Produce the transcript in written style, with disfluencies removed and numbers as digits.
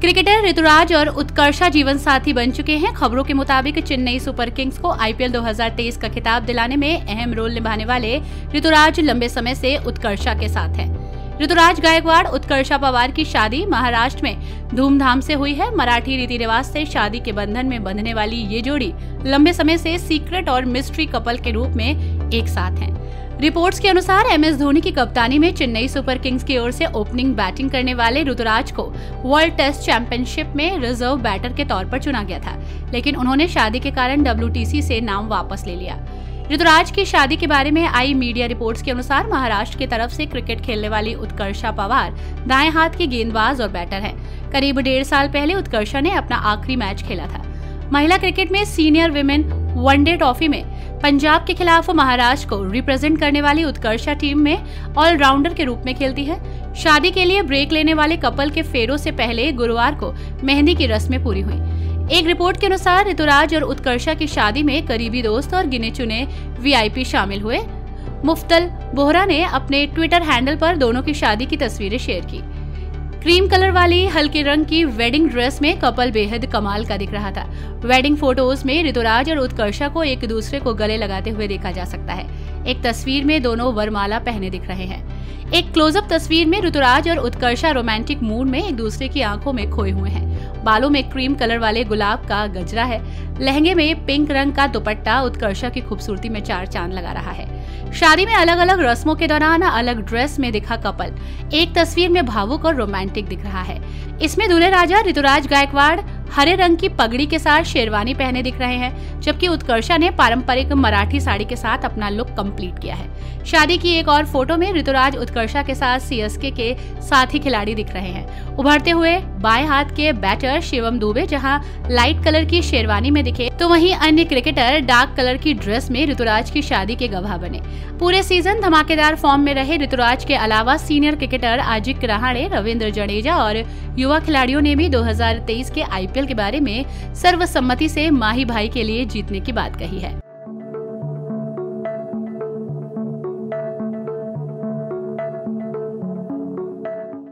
Cricketer Rituraj और उत्कर्षा जीवन साथी बन चुके हैं। खबरों के मुताबिक चेन्नई सुपर किंग्स को आईपीएल 2023 का खिताब दिलाने में अहम रोल निभाने वाले ऋतुराज लंबे समय से उत्कर्षा के साथ हैं। ऋतुराज गायकवाड़ उत्कर्षा पवार की शादी महाराष्ट्र में धूमधाम से हुई है। मराठी रीति रिवाज से शादी के बंधन में बंधने वाली ये जोड़ी लंबे समय से सीक्रेट और मिस्ट्री कपल के रूप में एक साथ हैं। रिपोर्ट्स के अनुसार एमएस धोनी की कप्तानी में चेन्नई सुपर किंग्स की ओर से ओपनिंग बैटिंग करने वाले ऋतुराज को वर्ल्ड टेस्ट चैंपियनशिप में रिजर्व बैटर के तौर पर चुना गया था, लेकिन उन्होंने शादी के कारण WTC से नाम वापस ले लिया। ऋतुराज की शादी के बारे में आई मीडिया रिपोर्ट्स के अनुसार महाराष्ट्र की तरफ से क्रिकेट खेलने वाली उत्कर्षा पवार दाएं हाथ की गेंदबाज और बैटर हैं। करीब 1.5 साल पहले उत्कर्षा ने अपना आखिरी मैच खेला था। महिला क्रिकेट में सीनियर विमेन वनडे ट्रॉफी में पंजाब के खिलाफ महाराष्ट्र को रिप्रेजेंट करने वाली उत्कर्षा टीम में ऑलराउंडर के रूप में खेलती है। शादी के लिए ब्रेक लेने वाले कपल के फेरों से पहले गुरुवार को मेहंदी की रस्में पूरी हुई। एक रिपोर्ट के अनुसार ऋतुराज और उत्कर्षा की शादी में करीबी दोस्त और गिने चुने VIP शामिल हुए। मुफ्तल बोहरा ने अपने ट्विटर हैंडल पर दोनों की शादी की तस्वीरें शेयर की। क्रीम कलर वाली हल्के रंग की वेडिंग ड्रेस में कपल बेहद कमाल का दिख रहा था। वेडिंग फोटोज में ऋतुराज और उत्कर्षा को एक दूसरे को गले लगाते हुए देखा जा सकता है। एक तस्वीर में दोनों वरमाला पहने दिख रहे हैं। एक क्लोजअप तस्वीर में ऋतुराज और उत्कर्षा रोमांटिक मूड में एक दूसरे की आंखों में खोए हुए हैं। बालों में क्रीम कलर वाले गुलाब का गजरा है। लहंगे में पिंक रंग का दुपट्टा उत्कर्षा की खूबसूरती में चार चांद लगा रहा है। शादी में अलग अलग रस्मों के दौरान अलग ड्रेस में दिखा कपल एक तस्वीर में भावुक और रोमांटिक दिख रहा है। इसमें दूल्हे राजा ऋतुराज गायकवाड़ हरे रंग की पगड़ी के साथ शेरवानी पहने दिख रहे हैं, जबकि उत्कर्षा ने पारंपरिक मराठी साड़ी के साथ अपना लुक कंप्लीट किया है। शादी की एक और फोटो में ऋतुराज उत्कर्षा के साथ CSK के साथी खिलाड़ी दिख रहे हैं। उभरते हुए बाएं हाथ के बैटर शिवम दुबे जहां लाइट कलर की शेरवानी में दिखे, तो वहीं अन्य क्रिकेटर डार्क कलर की ड्रेस में ऋतुराज की शादी के गवाह बने। पूरे सीजन धमाकेदार फॉर्म में रहे ऋतुराज के अलावा सीनियर क्रिकेटर आजिक राहाणे, रविन्द्र जडेजा और युवा खिलाड़ियों ने भी 2023 के IPL के बारे में सर्वसम्मति से माही भाई के लिए जीतने की बात कही है।